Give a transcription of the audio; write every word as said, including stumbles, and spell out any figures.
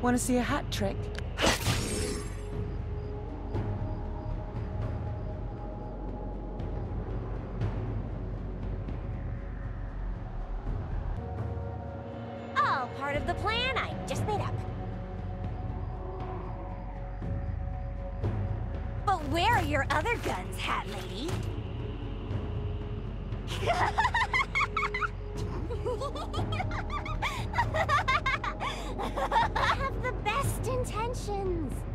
Want to see a hat trick? Have the best intentions.